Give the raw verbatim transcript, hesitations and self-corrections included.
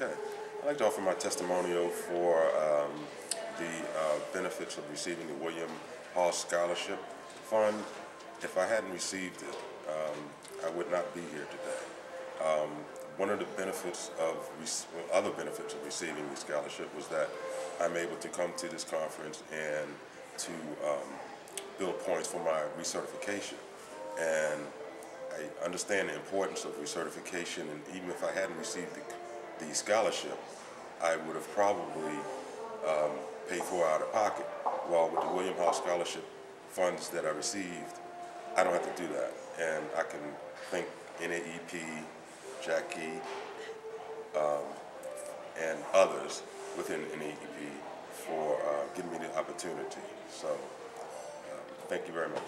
Okay. I'd like to offer my testimonial for um, the uh, benefits of receiving the William Haas Scholarship Fund. If I hadn't received it, um, I would not be here today. Um, one of the benefits of, well, other benefits of receiving the scholarship was that I'm able to come to this conference and to um, build points for my recertification. And I understand the importance of recertification, and even if I hadn't received the, the scholarship, I would have probably um, paid for it out of pocket. While with the William Haas Scholarship funds that I received, I don't have to do that. And I can thank N A E P, Jackie, um, and others within N A E P for uh, giving me the opportunity. So uh, thank you very much.